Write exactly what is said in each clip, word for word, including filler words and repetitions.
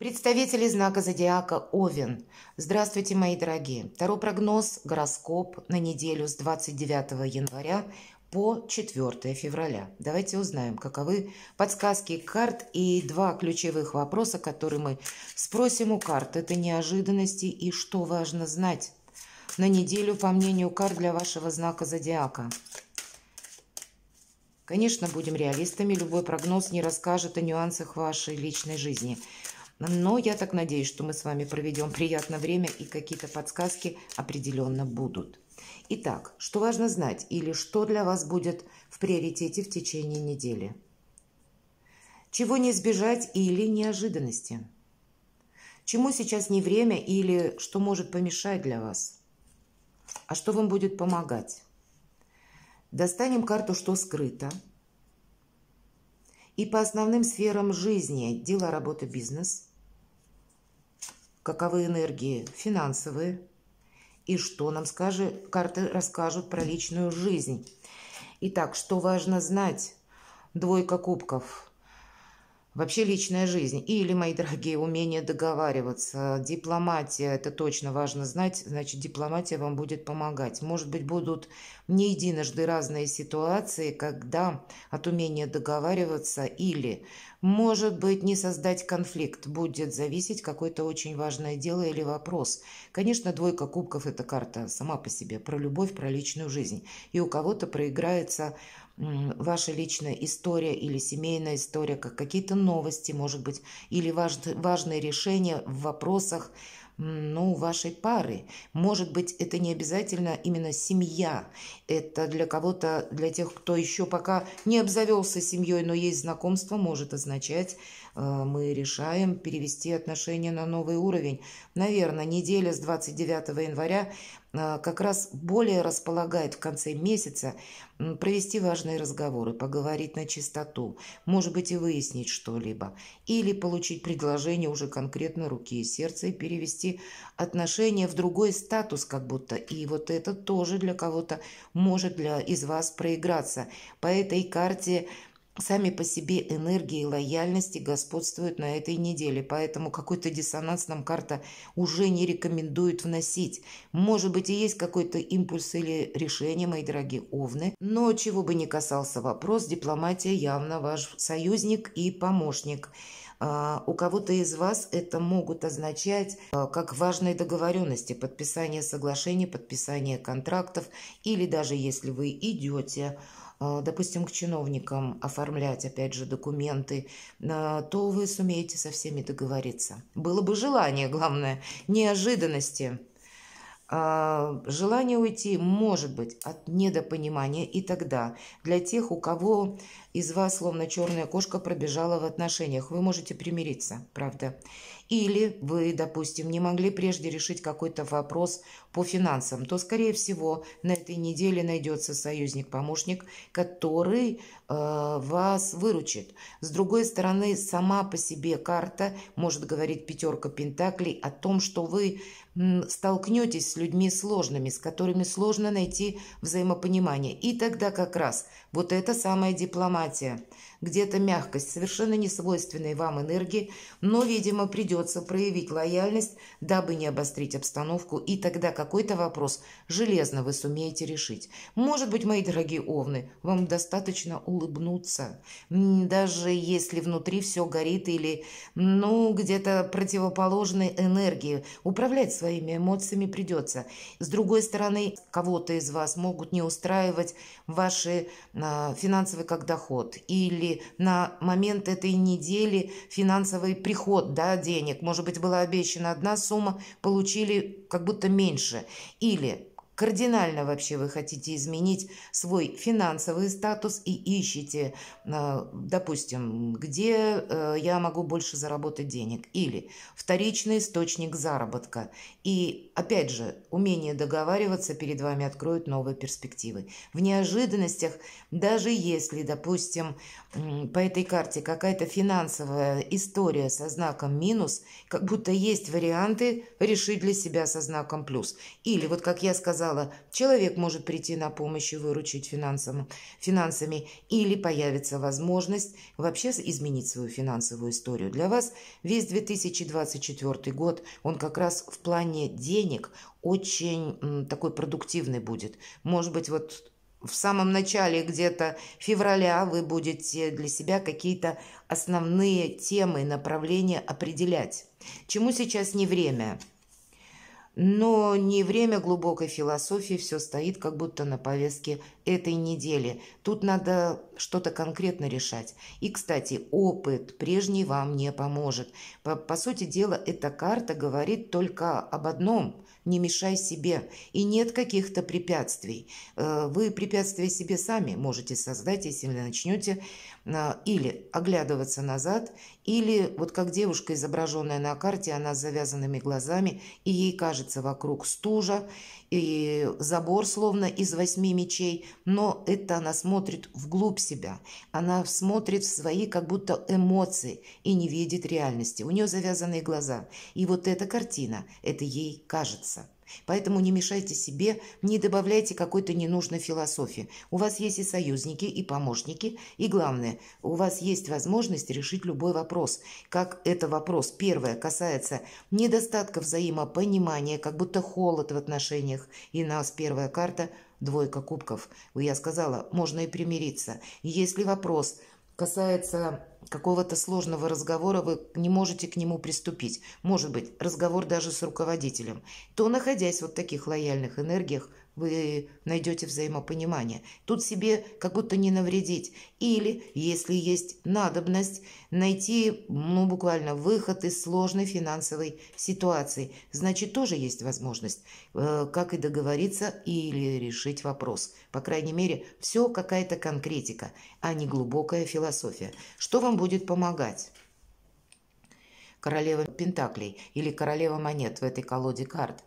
Представители знака зодиака Овен. Здравствуйте, мои дорогие. Таро-прогноз, гороскоп на неделю с двадцать девятого января по четвёртое февраля. Давайте узнаем, каковы подсказки карт и два ключевых вопроса, которые мы спросим у карт. Это неожиданности и что важно знать на неделю, по мнению карт, для вашего знака зодиака. Конечно, будем реалистами. Любой прогноз не расскажет о нюансах вашей личной жизни. Но я так надеюсь, что мы с вами проведем приятное время и какие-то подсказки определенно будут. Итак, что важно знать или что для вас будет в приоритете в течение недели? Чего не избежать или неожиданности? Чему сейчас не время или что может помешать для вас? А что вам будет помогать? Достанем карту «Что скрыто». И по основным сферам жизни – дела, работа, бизнес. Каковы энергии? Финансовые. И что нам скажет, карты расскажут про личную жизнь. Итак, что важно знать? Двойка кубков. Вообще личная жизнь. Или, мои дорогие, умение договариваться. Дипломатия – это точно важно знать. Значит, дипломатия вам будет помогать. Может быть, будут не единожды разные ситуации, когда от умения договариваться или, может быть, не создать конфликт будет зависеть какое-то очень важное дело или вопрос. Конечно, двойка кубков – это карта сама по себе про любовь, про личную жизнь. И у кого-то проиграется ваша личная история или семейная история, как какие-то новости, может быть, или важ, важные решения в вопросах, ну, вашей пары. Может быть, это не обязательно именно семья. Это для кого-то, для тех, кто еще пока не обзавелся семьей, но есть знакомство, может означать, э, мы решаем перевести отношения на новый уровень. Наверное, неделя с двадцать девятого января э, как раз более располагает в конце месяца э, провести важные разговоры, поговорить на чистоту, может быть, и выяснить что-либо. Или получить предложение уже конкретно руки и сердца и перевести отношения в другой статус как будто. И вот это тоже для кого-то может для из вас проиграться. По этой карте сами по себе энергии и лояльности господствуют на этой неделе, поэтому какой-то диссонанс нам карта уже не рекомендует вносить. Может быть, и есть какой-то импульс или решение, мои дорогие овны, но чего бы ни касался вопрос, дипломатия явно ваш союзник и помощник. У кого-то из вас это могут означать как важные договоренности, подписание соглашений, подписание контрактов, или даже если вы идете, допустим, к чиновникам оформлять, опять же, документы, то вы сумеете со всеми договориться. Было бы желание, главное, неожиданности. Желание уйти может быть от недопонимания, и тогда для тех, у кого из вас словно черная кошка пробежала в отношениях, вы можете примириться, правда. Или вы, допустим, не могли прежде решить какой-то вопрос по финансам, то, скорее всего, на этой неделе найдется союзник-помощник, который э, вас выручит. С другой стороны, сама по себе карта может говорить пятерка пентаклей о том, что вы столкнетесь с людьми сложными, с которыми сложно найти взаимопонимание. И тогда как раз вот эта самая дипломатия, где-то мягкость, совершенно не свойственной вам энергии, но, видимо, придется проявить лояльность, дабы не обострить обстановку, и тогда какой-то вопрос железно вы сумеете решить. Может быть, мои дорогие овны, вам достаточно улыбнуться, даже если внутри все горит или, ну, где-то противоположной энергии. Управлять своими эмоциями придется. С другой стороны, кого-то из вас могут не устраивать ваши э, финансовый как доход или на момент этой недели финансовый приход, да, денег. Может быть, была обещана одна сумма, получили как будто меньше. Или кардинально вообще вы хотите изменить свой финансовый статус и ищете, допустим, где я могу больше заработать денег. Или вторичный источник заработка. И опять же, умение договариваться перед вами откроет новые перспективы. В неожиданностях, даже если, допустим, по этой карте какая-то финансовая история со знаком минус, как будто есть варианты решить для себя со знаком плюс. Или вот, как я сказала, сказала, человек может прийти на помощь и выручить финансом, финансами, или появится возможность вообще изменить свою финансовую историю. Для вас весь две тысячи двадцать четвёртый год, он как раз в плане денег очень м, такой продуктивный будет. Может быть, вот в самом начале где-то февраля вы будете для себя какие-то основные темы, направления определять. Чему сейчас не время? Но не время глубокой философии, все стоит как будто на повестке этой недели. Тут надо что-то конкретно решать. И, кстати, опыт прежний вам не поможет. По, по сути дела, эта карта говорит только об одном – не мешай себе. И нет каких-то препятствий. Вы препятствия себе сами можете создать, если начнете или оглядываться назад, или вот как девушка, изображенная на карте, она с завязанными глазами, и ей кажется вокруг стужа, и забор словно из восьми мечей, но это она смотрит вглубь себя, она смотрит в свои как будто эмоции и не видит реальности, у нее завязанные глаза, и вот эта картина, это ей кажется. Поэтому не мешайте себе, не добавляйте какой-то ненужной философии. У вас есть и союзники, и помощники, и главное, у вас есть возможность решить любой вопрос. Как это вопрос? Первое касается недостатка взаимопонимания, как будто холод в отношениях. И у нас первая карта – двойка кубков. Я сказала, можно и примириться. Если вопрос касается какого-то сложного разговора, вы не можете к нему приступить, может быть, разговор даже с руководителем, то, находясь вот в таких лояльных энергиях, вы найдете взаимопонимание. Тут себе как будто не навредить. Или, если есть надобность, найти, ну, буквально выход из сложной финансовой ситуации. Значит, тоже есть возможность, э, как и договориться или решить вопрос. По крайней мере, все какая-то конкретика, а не глубокая философия. Что вам будет помогать? Королева Пентаклей или Королева Монет в этой колоде карт.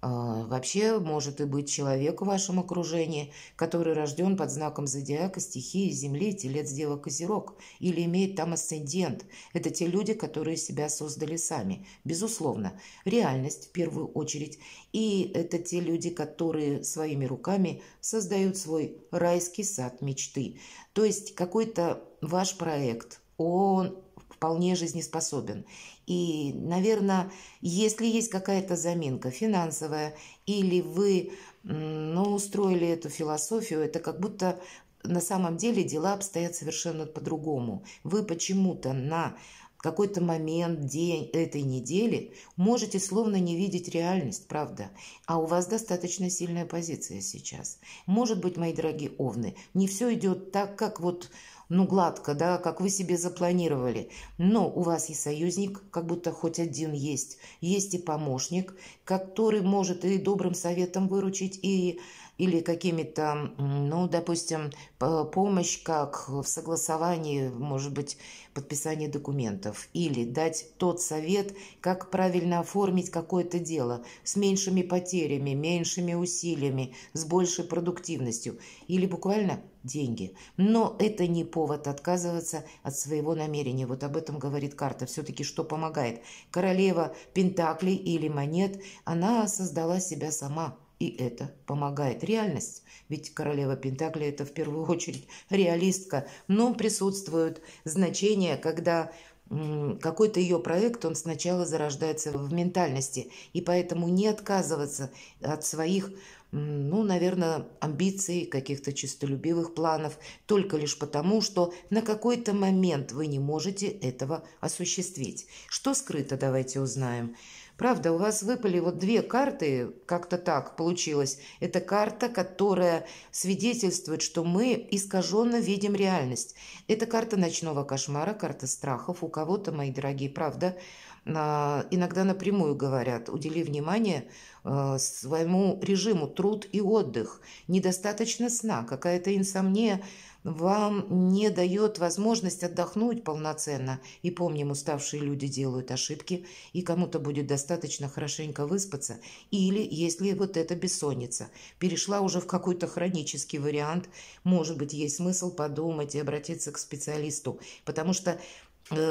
Вообще может и быть человек в вашем окружении, который рожден под знаком зодиака, стихии, земли, телец, дева, козерог, или имеет там асцендент. Это те люди, которые себя создали сами. Безусловно, реальность в первую очередь. И это те люди, которые своими руками создают свой райский сад мечты. То есть какой-то ваш проект, он вполне жизнеспособен. И, наверное, если есть какая-то заминка финансовая, или вы, ну, устроили эту философию, это как будто на самом деле дела обстоят совершенно по-другому. Вы почему-то на какой-то момент, день этой недели можете словно не видеть реальность, правда? А у вас достаточно сильная позиция сейчас. Может быть, мои дорогие овны, не все идет так, как вот, ну, гладко, да, как вы себе запланировали. Но у вас и союзник, как будто хоть один есть. Есть и помощник, который может и добрым советом выручить, и, или какими-то, ну, допустим, помощь, как в согласовании, может быть, подписание документов. Или дать тот совет, как правильно оформить какое-то дело с меньшими потерями, меньшими усилиями, с большей продуктивностью. Или буквально деньги. Но это не повод отказываться от своего намерения. Вот об этом говорит карта. Все-таки что помогает? Королева Пентаклей или Монет, она создала себя сама. И это помогает. Реальность. Ведь королева Пентаклей – это в первую очередь реалистка. Но присутствуют значения, когда какой-то ее проект, он сначала зарождается в ментальности. И поэтому не отказываться от своих, ну, наверное, амбиций, каких-то честолюбивых планов, только лишь потому, что на какой-то момент вы не можете этого осуществить. Что скрыто, давайте узнаем. Правда, у вас выпали вот две карты, как-то так получилось. Это карта, которая свидетельствует, что мы искаженно видим реальность. Это карта ночного кошмара, карта страхов. У кого-то, мои дорогие, правда, иногда напрямую говорят, удели внимание своему режиму труд и отдых. Недостаточно сна, какая-то инсомния вам не дает возможность отдохнуть полноценно. И помним, уставшие люди делают ошибки, и кому-то будет достаточно хорошенько выспаться. Или, если вот эта бессонница перешла уже в какой-то хронический вариант, может быть, есть смысл подумать и обратиться к специалисту. Потому что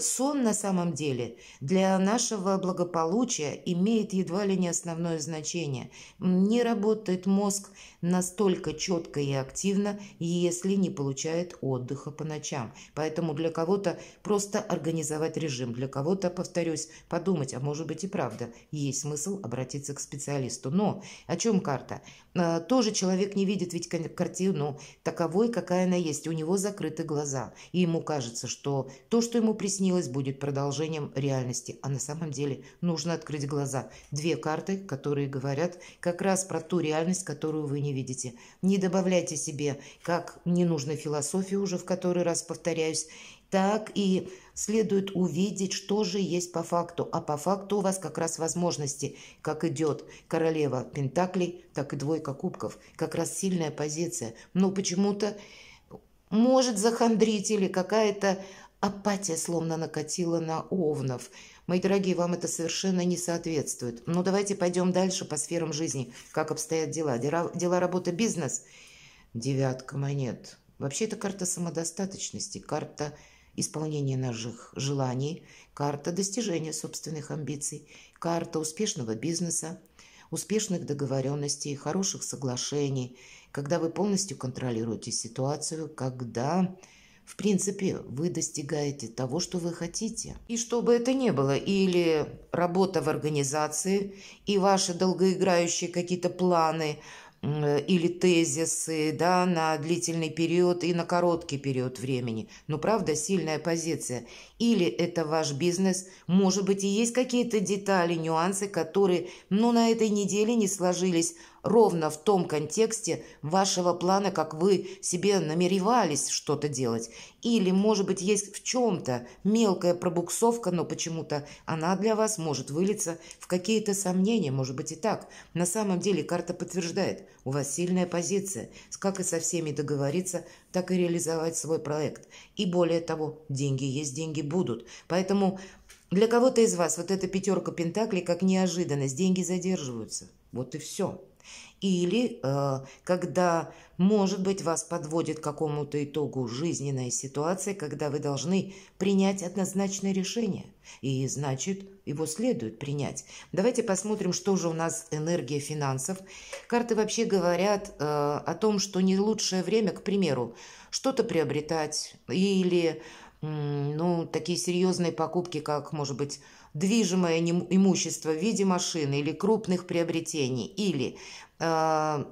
Сон на самом деле для нашего благополучия имеет едва ли не основное значение. Не работает мозг настолько четко и активно, если не получает отдыха по ночам. Поэтому для кого-то просто организовать режим, для кого-то, повторюсь, подумать, а может быть и правда, есть смысл обратиться к специалисту. Но о чем карта? Тоже человек не видит ведь картину таковой, какая она есть. У него закрыты глаза, и ему кажется, что то, что ему приснилось, будет продолжением реальности, а на самом деле нужно открыть глаза. Две карты, которые говорят как раз про ту реальность, которую вы не видите. Не добавляйте себе как ненужной философии, уже в который раз повторяюсь, так и следует увидеть, что же есть по факту. А по факту у вас как раз возможности, как идет королева пентаклей, так и двойка кубков. Как раз сильная позиция. Но почему-то может захандрить или какая-то апатия словно накатила на овнов. Мои дорогие, вам это совершенно не соответствует. Ну, давайте пойдем дальше по сферам жизни. Как обстоят дела? Дела, дела, работа, бизнес? Девятка монет. Вообще, это карта самодостаточности, карта исполнения наших желаний, карта достижения собственных амбиций, карта успешного бизнеса, успешных договоренностей, хороших соглашений, когда вы полностью контролируете ситуацию, когда... В принципе, вы достигаете того, что вы хотите. И что бы это ни было, или работа в организации, и ваши долгоиграющие какие-то планы, или тезисы, да, на длительный период и на короткий период времени. Но, правда, сильная позиция. Или это ваш бизнес, может быть, и есть какие-то детали, нюансы, которые, ну, на этой неделе не сложились ровно в том контексте вашего плана, как вы себе намеревались что-то делать. Или, может быть, есть в чем-то мелкая пробуксовка, но почему-то она для вас может вылиться в какие-то сомнения, может быть и так. На самом деле карта подтверждает, у вас сильная позиция, как и со всеми договориться, так и реализовать свой проект. И более того, деньги есть, деньги будут. Поэтому для кого-то из вас вот эта пятерка пентаклей как неожиданность, деньги задерживаются. Вот и все. Или э, когда, может быть, вас подводит к какому-то итогу жизненная ситуация, когда вы должны принять однозначное решение. И, значит, его следует принять. Давайте посмотрим, что же у нас энергия финансов. Карты вообще говорят э, о том, что не лучшее время, к примеру, что-то приобретать или... Ну, такие серьезные покупки, как, может быть, движимое имущество в виде машины или крупных приобретений, или, э,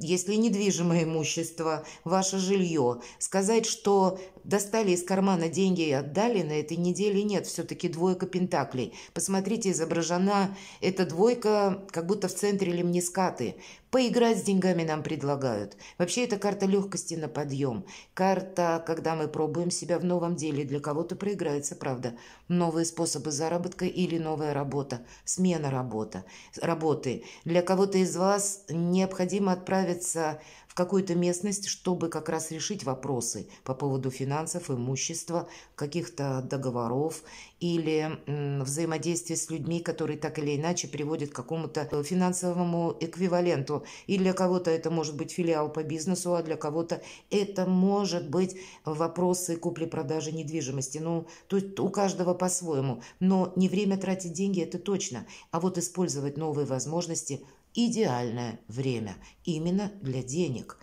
если недвижимое имущество, ваше жилье, сказать, что достали из кармана деньги и отдали, на этой неделе нет, все-таки двойка пентаклей. Посмотрите, изображена эта двойка, как будто в центре лемнискаты. Поиграть с деньгами нам предлагают. Вообще, это карта легкости на подъем. Карта, когда мы пробуем себя в новом деле. Для кого-то проиграется, правда. Новые способы заработка или новая работа. Смена работы. работы. Для кого-то из вас необходимо отправиться в какую-то местность, чтобы как раз решить вопросы по поводу финансов, имущества, каких-то договоров или взаимодействия с людьми, которые так или иначе приводят к какому-то финансовому эквиваленту. И для кого-то это может быть филиал по бизнесу, а для кого-то это может быть вопросы купли-продажи недвижимости. Ну, тут у каждого по-своему. Но не время тратить деньги, это точно. А вот использовать новые возможности – идеальное время. Именно для денег.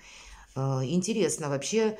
Интересно вообще...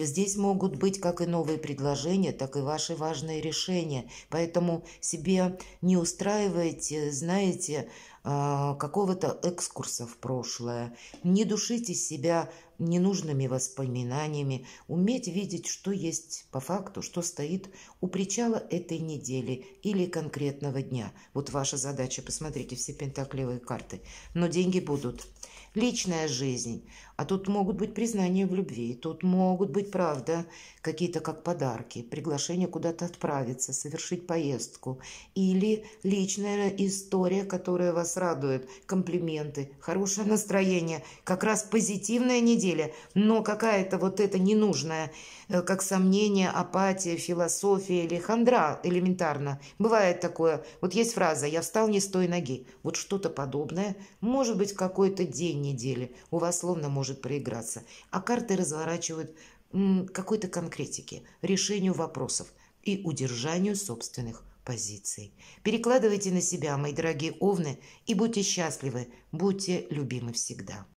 Здесь могут быть как и новые предложения, так и ваши важные решения. Поэтому себе не устраивайте, знаете, какого-то экскурса в прошлое. Не душите себя ненужными воспоминаниями. Уметь видеть, что есть по факту, что стоит у причала этой недели или конкретного дня. Вот ваша задача. Посмотрите все пентаклевые карты. Но деньги будут. Личная жизнь. А тут могут быть признания в любви. Тут могут быть, правда, какие-то как подарки. Приглашение куда-то отправиться, совершить поездку. Или личная история, которая вас радует. Комплименты, хорошее настроение. Как раз позитивная неделя. Но какая-то вот эта ненужная, как сомнение, апатия, философия или хандра элементарно. Бывает такое. Вот есть фраза «я встал не с той ноги». Вот что-то подобное. Может быть, какой-то день недели у вас словно может проиграться, а карты разворачивают м, какой-то конкретики, решению вопросов. и удержанию собственных позиций. Перекладывайте на себя, мои дорогие овны, и будьте счастливы, будьте любимы всегда.